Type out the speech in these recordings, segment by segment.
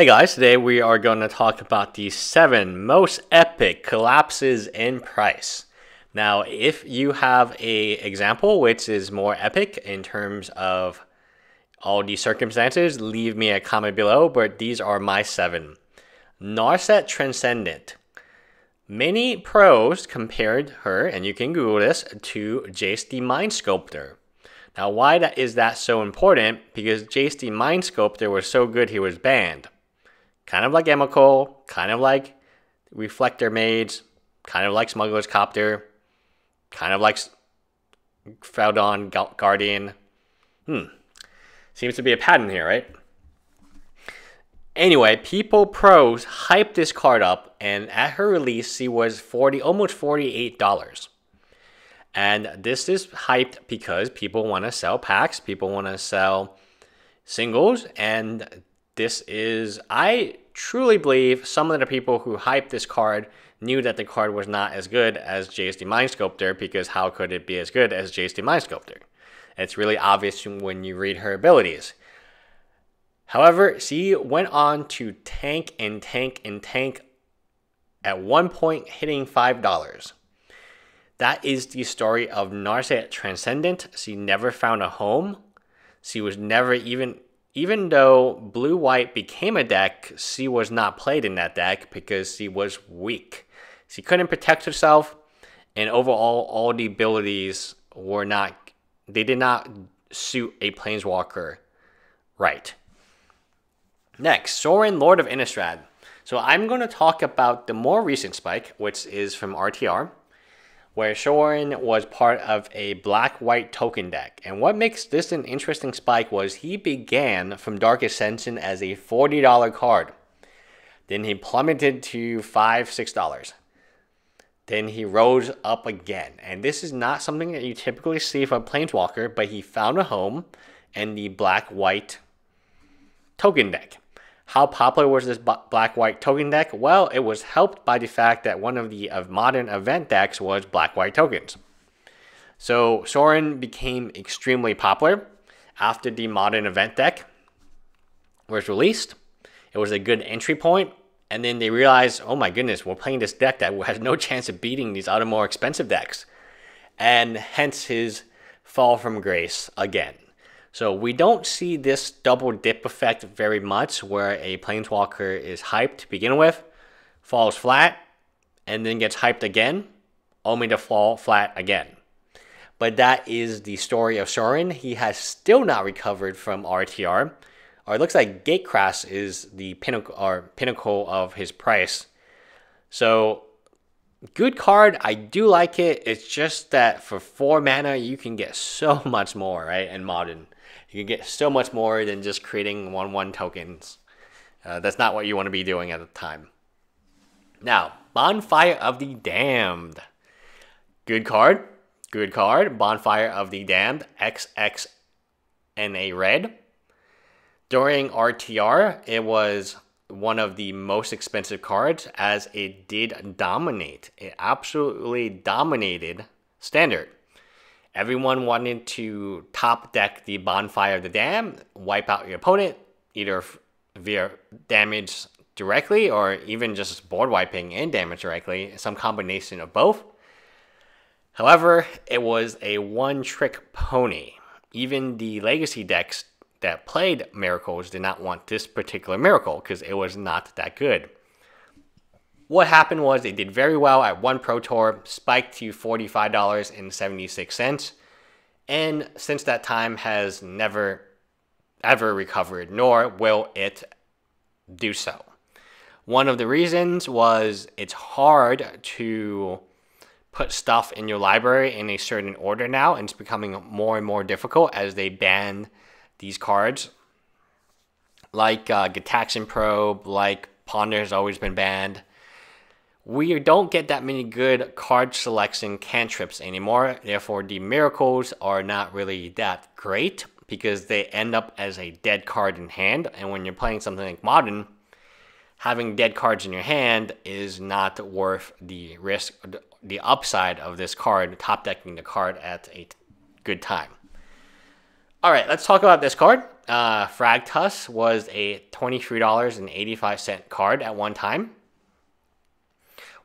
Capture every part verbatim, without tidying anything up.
Hey guys, today we are going to talk about the seven most epic collapses in price. Now, if you have a example which is more epic in terms of all the circumstances, leave me a comment below, but these are my seven. Narset Transcendent. Many pros compared her, and you can Google this, to Jace the Mind Sculptor. Now, why that is that so important? Because Jace the Mind Sculptor was so good he was banned. Kind of like Amical, kind of like Reflector Maids, kind of like Smuggler's Copter, kind of like Feldon Guardian. Hmm. Seems to be a pattern here, right? Anyway, people, pros, hyped this card up, and at her release, she was forty, almost forty-eight dollars. And this is hyped because people want to sell packs, people want to sell singles, and this is, I truly believe some of the people who hyped this card knew that the card was not as good as Jace the Mind Sculptor, because how could it be as good as Jace the Mind Sculptor? It's really obvious when you read her abilities. However, she went on to tank and tank and tank, at one point hitting five dollars. That is the story of Narset Transcendent. She never found a home. She was never even... Even though blue-white became a deck, she was not played in that deck because she was weak. She couldn't protect herself, and overall, all the abilities were not... They did not suit a Planeswalker right. Next, Sorin, Lord of Innistrad. So I'm going to talk about the more recent spike, which is from R T R, where Sorin was part of a black-white token deck. And what makes this an interesting spike was he began from Dark Ascension as a forty dollar card. Then he plummeted to five dollars, six dollars. Then he rose up again. And this is not something that you typically see from Planeswalker, but he found a home in the black-white token deck. How popular was this black-white token deck? Well, it was helped by the fact that one of the of modern event decks was black-white tokens. So Sorin became extremely popular after the modern event deck was released. It was a good entry point, and then they realized, oh my goodness, we're playing this deck that has no chance of beating these other more expensive decks. And hence his fall from grace again. So we don't see this double dip effect very much, where a Planeswalker is hyped to begin with, falls flat, and then gets hyped again, only to fall flat again. But that is the story of Sorin. He has still not recovered from R T R, or it looks like Gatecrash is the pinnacle, or pinnacle of his price. So good card, I do like it. It's just that for four mana, you can get so much more, right, in Modern. You can get so much more than just creating one one tokens. Uh, that's not what you want to be doing at the time. Now, Bonfire of the Damned. Good card. Good card. Bonfire of the Damned. X X N A red. During R T R, it was one of the most expensive cards, as it did dominate. It absolutely dominated Standard. Everyone wanted to top deck the Bonfire of the Damned, wipe out your opponent, either via damage directly or even just board wiping and damage directly, some combination of both. However, it was a one-trick pony. Even the Legacy decks that played Miracles did not want this particular Miracle because it was not that good. What happened was they did very well at one Pro Tour, spiked to forty-five dollars and seventy-six cents, and since that time has never, ever recovered, nor will it do so. One of the reasons was it's hard to put stuff in your library in a certain order now, and it's becoming more and more difficult as they ban these cards. Like uh, Gitaxian Probe, like Ponder has always been banned. We don't get that many good card selection cantrips anymore, therefore the Miracles are not really that great because they end up as a dead card in hand, and when you're playing something like Modern, having dead cards in your hand is not worth the risk, the upside of this card, top decking the card at a good time. Alright, let's talk about this card. uh, Thragtusk was a twenty-three dollars and eighty-five cent card at one time.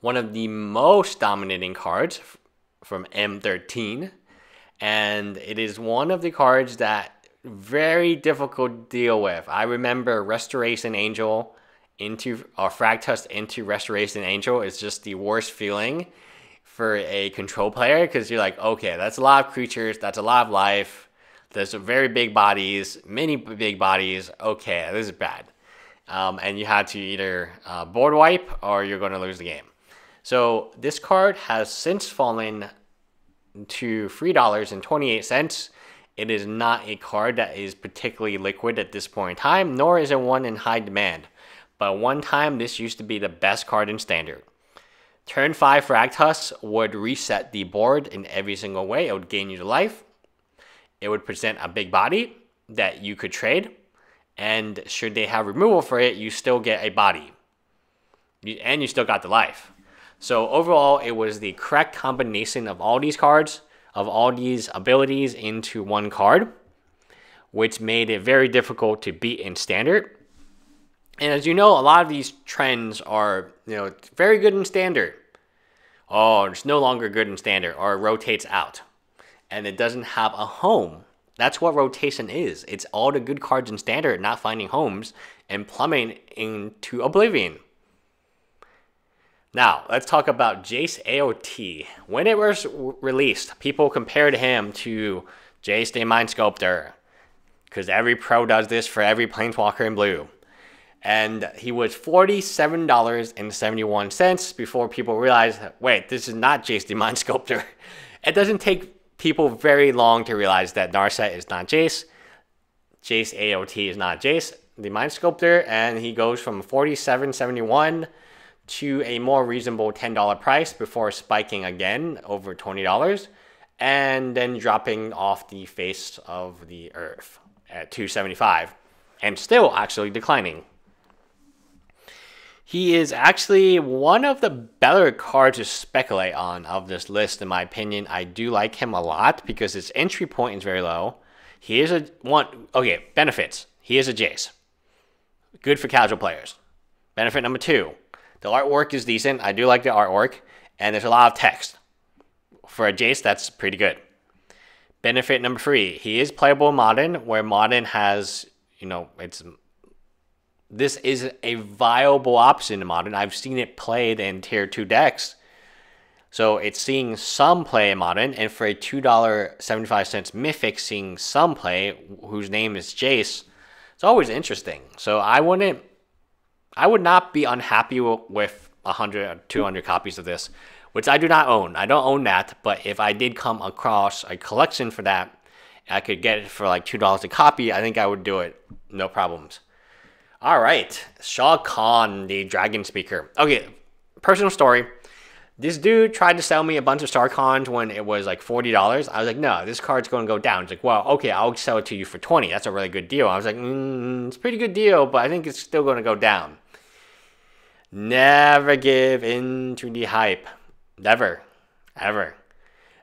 One of the most dominating cards from M thirteen. And it is one of the cards that very difficult to deal with. I remember Restoration Angel into or Thragtusk into Restoration Angel is just the worst feeling for a control player, because you're like, okay, that's a lot of creatures, that's a lot of life, there's very big bodies, many big bodies, okay, this is bad. Um, and you had to either uh, board wipe or you're going to lose the game. So this card has since fallen to three dollars and twenty-eight cents. It is not a card that is particularly liquid at this point in time, nor is it one in high demand. But one time, this used to be the best card in Standard. Turn five Thragtusk would reset the board in every single way. It would gain you the life. It would present a big body that you could trade. And should they have removal for it, you still get a body. And you still got the life. So overall, it was the correct combination of all these cards, of all these abilities into one card, which made it very difficult to beat in Standard. And as you know, a lot of these trends are, you know, very good in Standard. Oh, it's no longer good in Standard, or it rotates out. And it doesn't have a home. That's what rotation is. It's all the good cards in Standard not finding homes and plummeting into oblivion. Now, let's talk about Jace A O T. When it was released, people compared him to Jace the Mind Sculptor, because every pro does this for every Planeswalker in blue. And he was forty-seven dollars and seventy-one cents before people realized, wait, this is not Jace the Mind Sculptor. It doesn't take people very long to realize that Narset is not Jace. Jace A O T is not Jace the Mind Sculptor. And he goes from forty-seven dollars and seventy-one cents to a more reasonable ten dollar price before spiking again over twenty dollars. And then dropping off the face of the earth at two seventy-five, and still actually declining. He is actually one of the better cards to speculate on of this list, in my opinion. I do like him a lot because his entry point is very low. He is a one. Okay, benefits. He is a Jace. Good for casual players. Benefit number two. The artwork is decent. I do like the artwork. And there's a lot of text. For a Jace, that's pretty good. Benefit number three. He is playable Modern, where Modern has, you know, it's... this is a viable option in Modern. I've seen it played in tier two decks. So it's seeing some play in Modern. And for a two dollars and seventy-five cents Mythic, seeing some play, whose name is Jace, it's always interesting. So I wouldn't, I would not be unhappy with one hundred or two hundred copies of this, which I do not own. I don't own that. But if I did come across a collection for that, I could get it for like two dollars a copy. I think I would do it. No problems. All right, Sarkhan, the Dragon Speaker. Okay, personal story. This dude tried to sell me a bunch of Sarkhans when it was like forty dollars. I was like, no, this card's going to go down. It's like, well, okay, I'll sell it to you for twenty dollars. That's a really good deal. I was like, mm, it's a pretty good deal, but I think it's still going to go down. Never give in to the hype. Never, ever.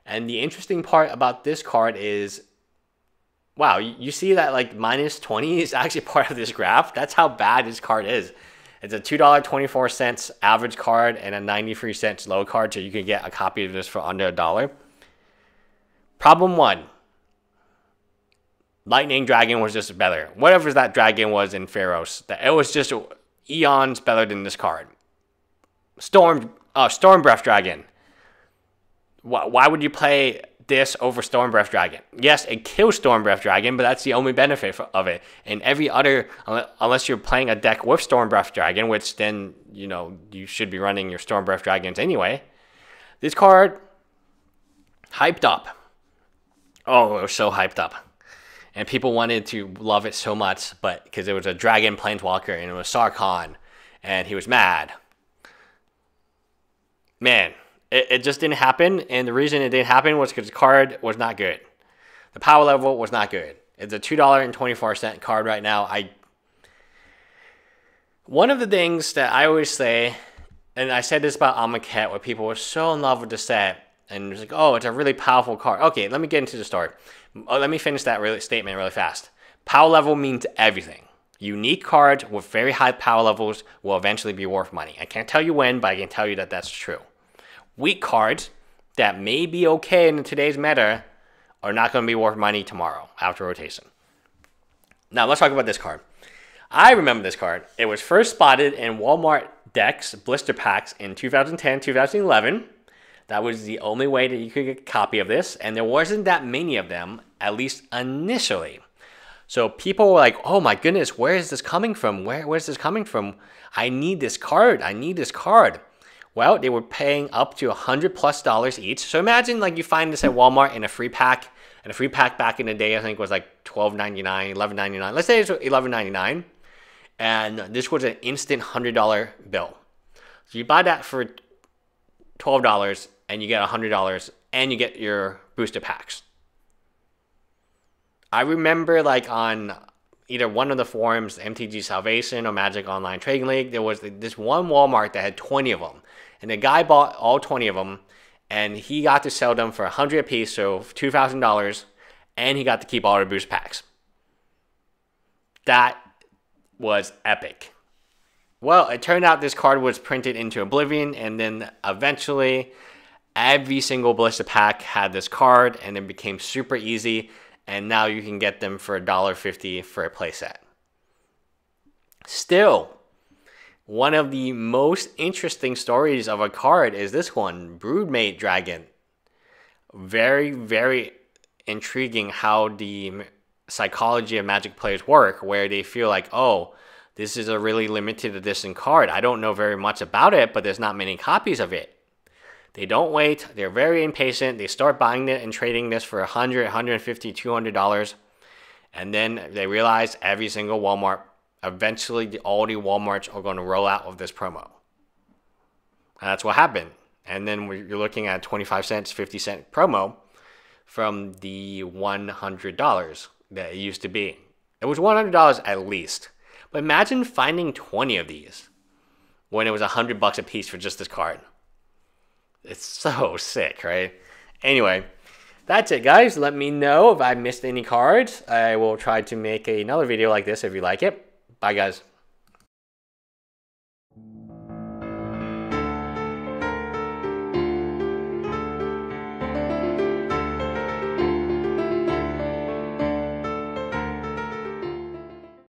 And the interesting part about this card is, wow, you see that like minus twenty is actually part of this graph? That's how bad this card is. It's a two dollars and twenty-four cents average card and a ninety-three cents low card, so you can get a copy of this for under a dollar. Problem one. Lightning Dragon was just better. Whatever that dragon was in Pharos, it was just eons better than this card. Storm, uh, Storm Breath Dragon. Why, why would you play this over Storm Breath Dragon? Yes, it kills Storm Breath Dragon, but that's the only benefit of it. And every other, unless you're playing a deck with Storm Breath Dragon, which then, you know, you should be running your Storm Breath Dragons anyway. This card, hyped up. Oh, it was so hyped up. And people wanted to love it so much, but because it was a Dragon Planeswalker and it was Sarkhan, and he was mad. Man. It, it just didn't happen, and the reason it didn't happen was because the card was not good. The power level was not good. It's a two dollars and twenty-four cents card right now. I One of the things that I always say, and I said this about Amical, where people were so in love with the set, and it was like, oh, it's a really powerful card. Okay, let me get into the story. Oh, let me finish that really statement really fast. Power level means everything. Unique cards with very high power levels will eventually be worth money. I can't tell you when, but I can tell you that that's true. Weak cards that may be okay in today's meta are not going to be worth money tomorrow after rotation. Now let's talk about this card. I remember this card. It was first spotted in Walmart decks, blister packs in two thousand ten, two thousand eleven. That was the only way that you could get a copy of this, and there wasn't that many of them, at least initially. So people were like, oh my goodness, where is this coming from? Where, where's this coming from? I need this card. I need this card. Well, they were paying up to one hundred plus dollars each. So imagine like you find this at Walmart in a free pack. And a free pack back in the day, I think, was like twelve ninety-nine, eleven ninety-nine. Let's say it's eleven ninety-nine. And this was an instant one hundred dollar bill. So you buy that for twelve dollars and you get one hundred dollars and you get your booster packs. I remember like on either one of the forums, M T G Salvation or Magic Online Trading League, there was this one Walmart that had twenty of them. And the guy bought all twenty of them and he got to sell them for one hundred dollars a piece, so two thousand dollars, and he got to keep all the boost packs. That was epic. Well, it turned out this card was printed into oblivion and then eventually every single blister pack had this card and it became super easy. And now you can get them for a dollar fifty for a playset. Still, one of the most interesting stories of a card is this one, Broodmate Dragon. Very, very intriguing how the psychology of Magic players work, where they feel like, oh, this is a really limited edition card. I don't know very much about it, but there's not many copies of it. They don't wait. They're very impatient. They start buying it and trading this for one hundred, one fifty, two hundred dollars. And then they realize every single Walmart, eventually all the Walmarts are going to roll out of this promo. And that's what happened. And then you're looking at twenty-five cents, fifty cent promo from the one hundred dollars that it used to be. It was one hundred dollars at least. But imagine finding twenty of these when it was one hundred bucks a piece for just this card. It's so sick, right? Anyway, that's it, guys. Let me know if I missed any cards. I will try to make another video like this if you like it. Bye, guys.